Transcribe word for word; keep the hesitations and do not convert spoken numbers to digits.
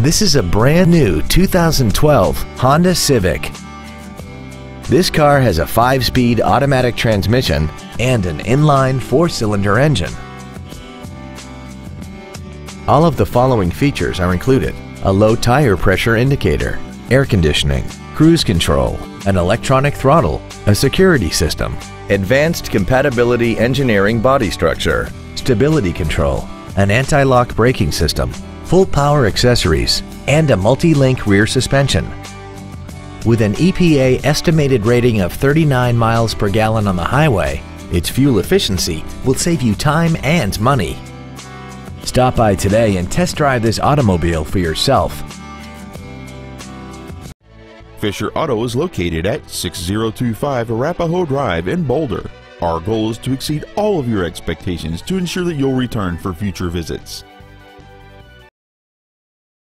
This is a brand new two thousand twelve Honda Civic. This car has a five-speed automatic transmission and an inline four-cylinder engine. All of the following features are included: a low tire pressure indicator, air conditioning, cruise control, an electronic throttle, a security system, advanced compatibility engineering body structure, stability control, an anti-lock braking system, full power accessories, and a multi-link rear suspension. With an E P A estimated rating of thirty-nine miles per gallon on the highway, its fuel efficiency will save you time and money. Stop by today and test drive this automobile for yourself. Fisher Auto is located at six zero two five Arapahoe Drive in Boulder. Our goal is to exceed all of your expectations to ensure that you'll return for future visits.